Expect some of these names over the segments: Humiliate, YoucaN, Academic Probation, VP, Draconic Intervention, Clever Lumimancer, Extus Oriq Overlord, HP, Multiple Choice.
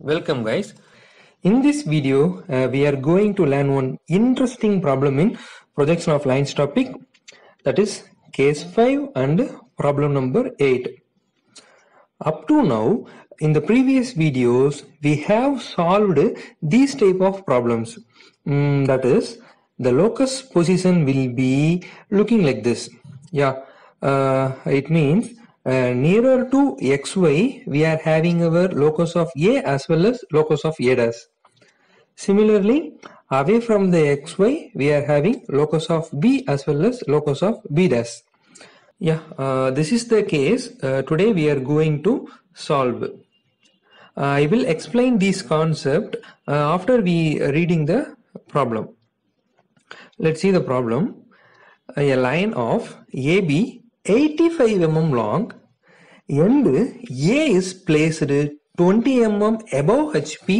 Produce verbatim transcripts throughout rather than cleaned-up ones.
Welcome guys. In this video uh, we are going to learn one interesting problem in projection of lines topic, that is case five and problem number eight. Up to now in the previous videos we have solved these type of problems, mm, that is the locus position will be looking like this. Yeah, uh, it means Uh, nearer to xy we are having our locus of A as well as locus of A dash. Similarly, away from the xy we are having locus of B as well as locus of B dash. Yeah, uh, this is the case uh, today we are going to solve. Uh, I will explain this concept uh, after we reading the problem. Let's see the problem. A line of A B eighty-five millimeters long and A is placed twenty millimeters above H P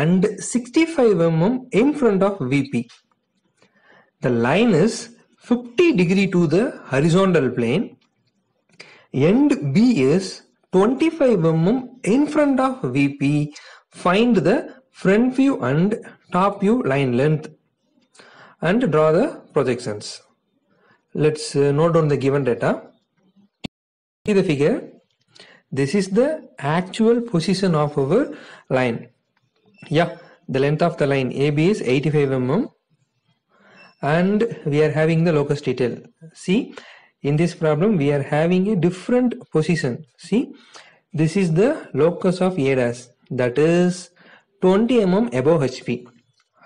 and sixty-five millimeters in front of V P. The line is fifty degrees to the horizontal plane and B is twenty-five millimeters in front of V P. Find the front view and top view line length and draw the projections. Let's note down the given data. See the figure. This is the actual position of our line. Yeah, the length of the line A B is eighty-five millimeters and we are having the locus detail. See, in this problem we are having a different position. See, this is the locus of A dash, that is twenty millimeters above H P.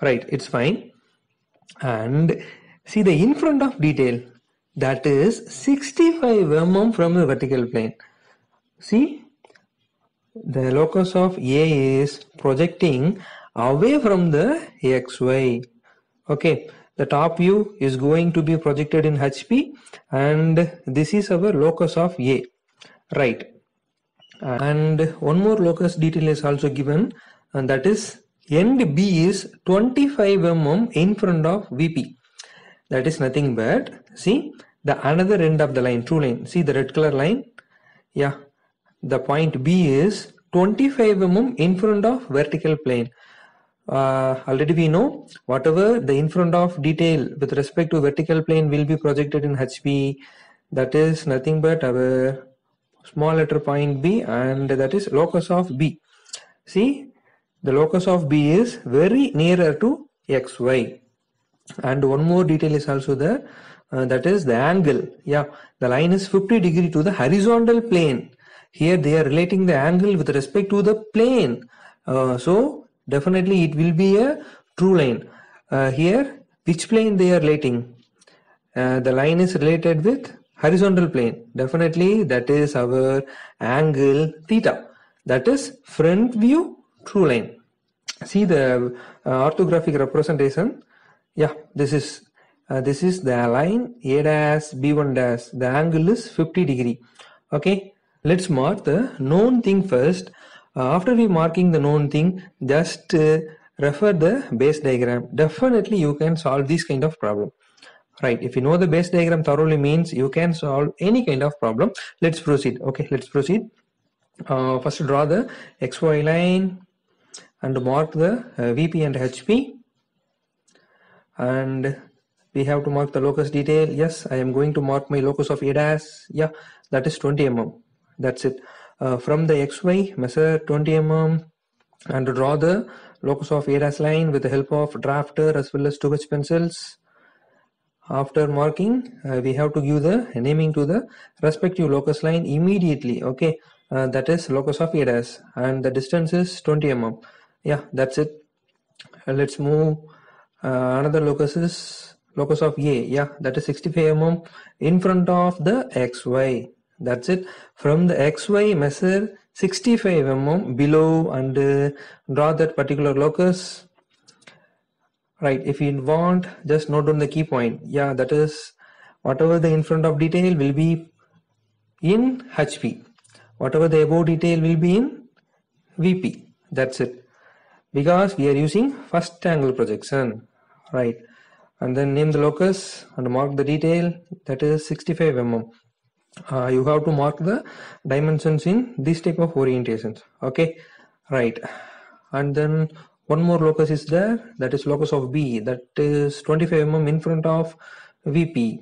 Right, it's fine. And see the in front of detail, that is sixty-five millimeters from the vertical plane. See, the locus of A is projecting away from the xy. Okay, the top view is going to be projected in H P and this is our locus of A. Right. And one more locus detail is also given, and that is end B is twenty-five millimeters in front of V P. That is nothing but, see, the another end of the line, true line. See the red color line? Yeah. The point B is twenty-five millimeters in front of vertical plane. Uh, already we know whatever the in front of detail with respect to vertical plane will be projected in H P. That is nothing but our small letter point B, and that is locus of B. See, the locus of B is very nearer to X Y. And one more detail is also there, uh, that is the angle. Yeah, the line is fifty degrees to the horizontal plane. Here they are relating the angle with respect to the plane. Uh, so definitely it will be a true line. Uh, here which plane they are relating? Uh, the line is related with horizontal plane. Definitely that is our angle theta. That is front view true line. See the uh, orthographic representation. Yeah, this is uh, this is the line A dash B one dash. The angle is fifty degrees. Okay, let's mark the known thing first. Uh, after we marking the known thing, just uh, refer the base diagram. Definitely you can solve this kind of problem. Right, if you know the base diagram thoroughly means you can solve any kind of problem. Let's proceed. Okay, let's proceed. Uh, first draw the X Y line and mark the uh, V P and H P. And we have to mark the locus detail. Yes, I am going to mark my locus of A dash. Yeah, that is twenty millimeters. That's it. Uh, from the X Y, measure twenty millimeters and draw the locus of A dash line with the help of drafter as well as two H pencils. After marking, uh, we have to give the naming to the respective locus line immediately. Okay, uh, that is locus of A dash and the distance is twenty millimeters. Yeah, that's it. Uh, let's move. Uh, another locus is locus of A. Yeah, that is sixty-five millimeters in front of the X Y. That's it. From the X Y, measure sixty-five millimeters below and uh, draw that particular locus. Right, if you want, just note down the key point. Yeah, that is whatever the in front of detail will be in H P, whatever the above detail will be in V P. That's it, because we are using first angle projection. Right, and then name the locus and mark the detail, that is sixty-five millimeters. Uh, you have to mark the dimensions in this type of orientations. Okay, right, and then one more locus is there, that is locus of B, that is twenty-five millimeters in front of V P.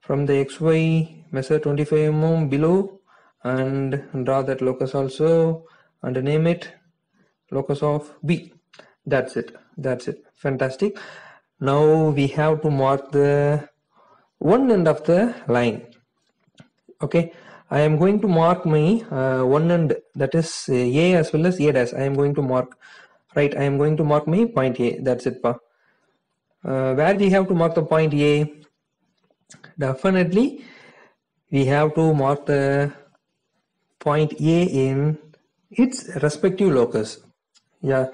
From the X Y, measure twenty-five millimeters below and draw that locus also and name it locus of B. That's it, that's it, fantastic. Now we have to mark the one end of the line. Okay, I am going to mark my uh, one end, that is A as well as A dash. I am going to mark, right, I am going to mark my point A, that's it. Pa. Uh, where we have to mark the point A? Definitely we have to mark the point A in its respective locus. Yeah,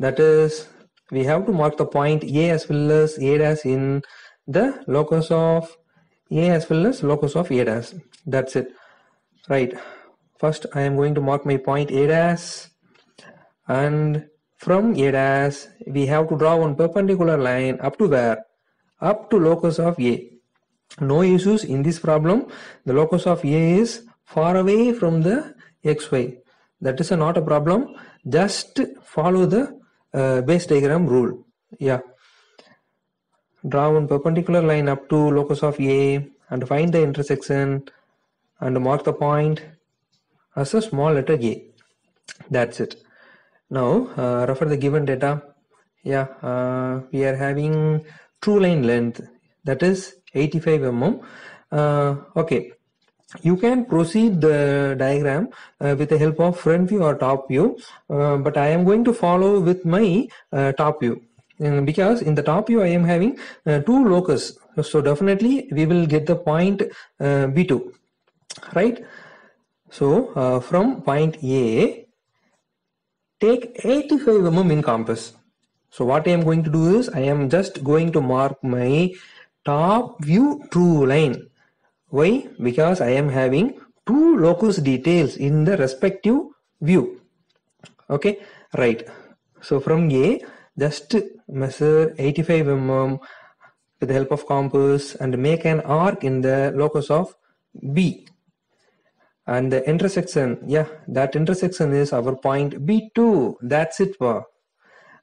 that is, we have to mark the point A as well as A dash in the locus of A as well as locus of A dash. That's it. Right. First, I am going to mark my point A dash, and from A dash, we have to draw one perpendicular line up to where? Up to locus of A. No issues in this problem. The locus of A is far away from the X Y. That is a, not a problem. Just follow the uh, base diagram rule. Yeah. Draw one perpendicular line up to locus of A and find the intersection and mark the point as a small letter A. That's it. Now uh, refer the given data. Yeah, uh, we are having true line length, that is eighty-five millimeters. Uh, okay, you can proceed the diagram uh, with the help of front view or top view, uh, but I am going to follow with my uh, top view. Because in the top view I am having uh, two locus, so definitely we will get the point uh, B two, right? So uh, from point A, take eighty-five millimeters in compass. So what I am going to do is, I am just going to mark my top view true line. Why? Because I am having two locus details in the respective view. Okay, right. So from A, just measure eighty-five millimeters with the help of compass and make an arc in the locus of B. And the intersection, yeah, that intersection is our point B two. That's it.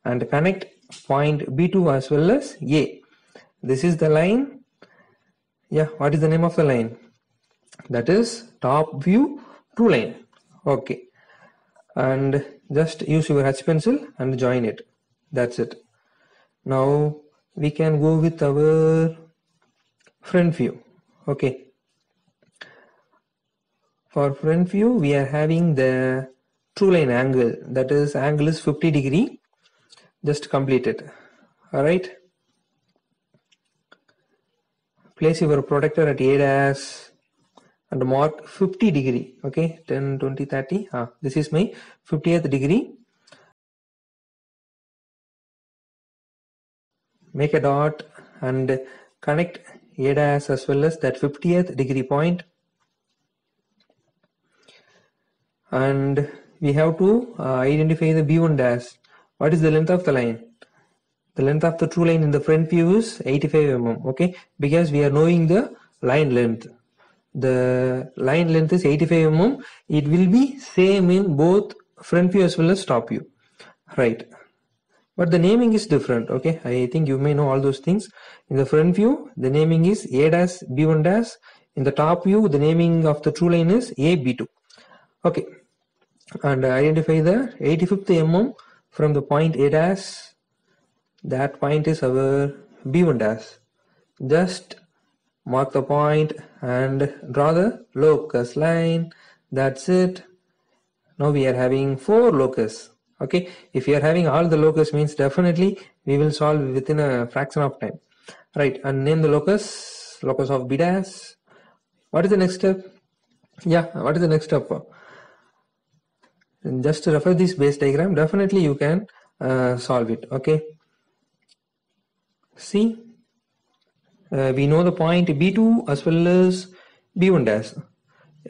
And connect point B two as well as A. This is the line. Yeah, what is the name of the line? That is top view true line. Okay. And just use your H pencil and join it. That's it. Now we can go with our front view. Okay. For front view, we are having the true line angle. That is, angle is fifty degrees. Just complete it. Alright. Place your protractor at A dash and mark fifty degrees. Okay. ten, twenty, thirty. Ah, this is my fiftieth degree. Make a dot and connect A dash as well as that fiftieth degree point. And we have to uh, identify the B one dash. What is the length of the line? The length of the true line in the front view is eighty-five millimeters. Okay, because we are knowing the line length. The line length is eighty-five millimeters. It will be same in both front view as well as top view. Right. But the naming is different. Okay, I think you may know all those things. In the front view, the naming is A dash B one dash. In the top view, the naming of the true line is A B two. Okay, and identify the eighty-fifth millimeter from the point A dash. That point is our B one dash. Just mark the point and draw the locus line. That's it. Now we are having four locus. Okay, if you are having all the locus means definitely we will solve within a fraction of time. Right, and name the locus, locus of B dash. What is the next step? Yeah, what is the next step? And just to refer this base diagram, definitely you can uh, solve it. Okay. See, uh, we know the point B two as well as B one dash.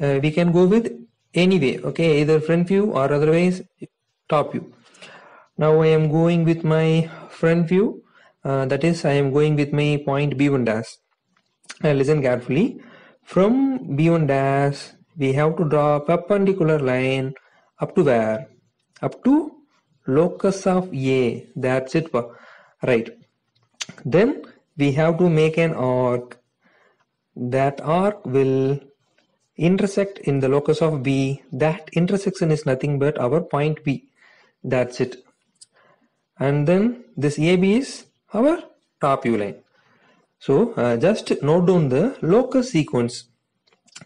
Uh, we can go with any way. Okay, either front view or otherwise top view. Now I am going with my front view, uh, that is I am going with my point B one dash. Now listen carefully. From B one dash we have to draw a perpendicular line up to where? up to locus of A. That's it. Right. Then we have to make an arc. That arc will intersect in the locus of B. That intersection is nothing but our point B. That's it. And then this A B is our top U line. So uh, just note down the locus sequence.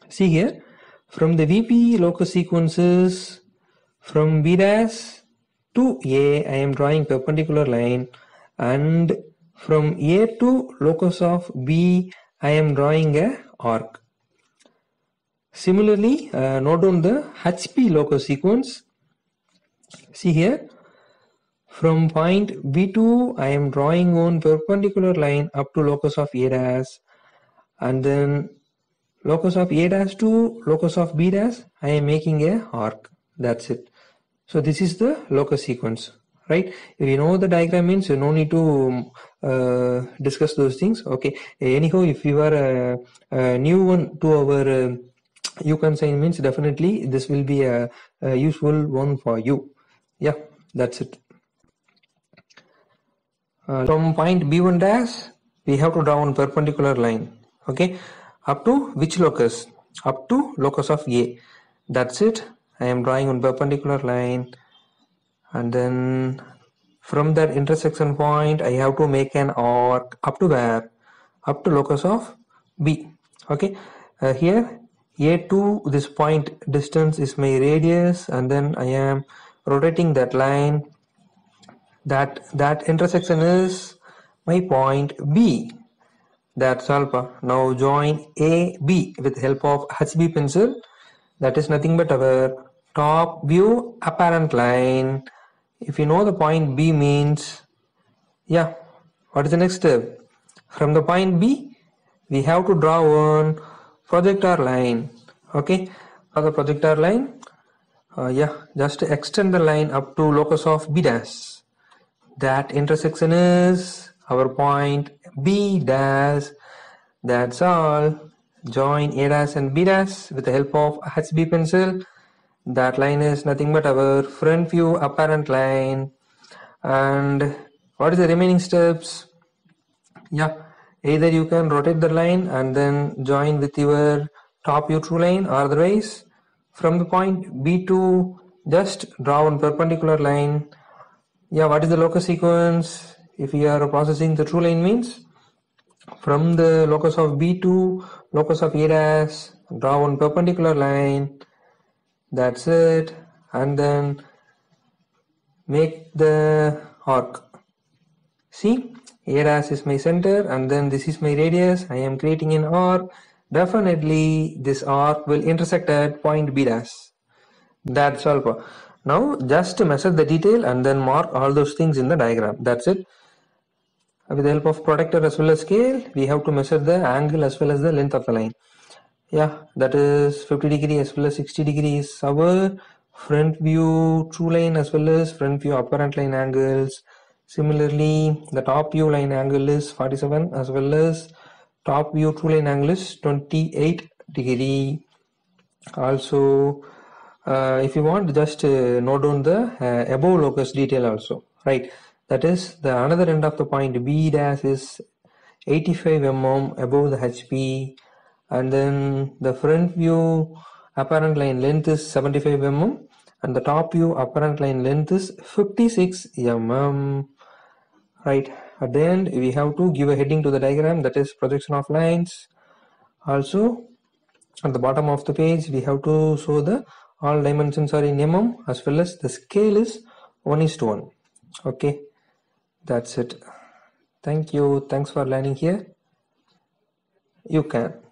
See here, from the V P locus sequences from B dash to A, I am drawing perpendicular line, and from A to locus of B, I am drawing a arc. Similarly, uh, note down the H P locus sequence. See here, from point B two, I am drawing on perpendicular line up to locus of A dash, and then locus of A dash to locus of B dash, I am making a arc. That's it. So this is the locus sequence, right? If you know the diagram, means you no need to uh, discuss those things. Okay. Anyhow, if you are a, a new one to our uh, uConsign, means definitely this will be a, a useful one for you. Yeah, that's it. Uh, from point B one dash, we have to draw on perpendicular line. Okay. Up to which locus? Up to locus of A. That's it. I am drawing on perpendicular line, and then from that intersection point I have to make an arc up to where? Up to locus of B. Okay. Uh, here A to this point distance is my radius, and then I am rotating that line. That that intersection is my point B. That's all. Now join A B with help of H B pencil. That is nothing but our top view apparent line. If you know the point B means, yeah, what is the next step? From the point B, we have to draw on projector line. Okay, for the projector line, uh, yeah, just extend the line up to locus of B dash. That intersection is our point B dash. That's all. Join A dash and B dash with the help of H B pencil. That line is nothing but our front view apparent line. And what is the remaining steps? Yeah, either you can rotate the line and then join with your top view true line, or otherwise from the point B to just draw on perpendicular line. Yeah, what is the locus sequence? If you are processing the true line, means from the locus of B to locus of A dash, draw one perpendicular line. That's it. And then make the arc. See, A dash is my center, and then this is my radius. I am creating an arc. Definitely this arc will intersect at point B dash. That's all. Now just measure the detail and then mark all those things in the diagram. That's it. With the help of protractor as well as scale, we have to measure the angle as well as the length of the line. Yeah, that is fifty degree as well as sixty degree is our front view true line as well as front view apparent line angles. Similarly, the top view line angle is forty-seven as well as top view true line angle is twenty-eight degree. Also, uh, if you want, just uh, note down the uh, above locus detail also, right? That is, the another end of the point B dash is eighty-five millimeters above the H P, and then the front view apparent line length is seventy-five millimeters, and the top view apparent line length is fifty-six millimeters. Right, at the end we have to give a heading to the diagram, that is projection of lines. Also, at the bottom of the page we have to show the all dimensions are in mm as well as the scale is one is to one. Okay. That's it. Thank you. Thanks for learning here. You can.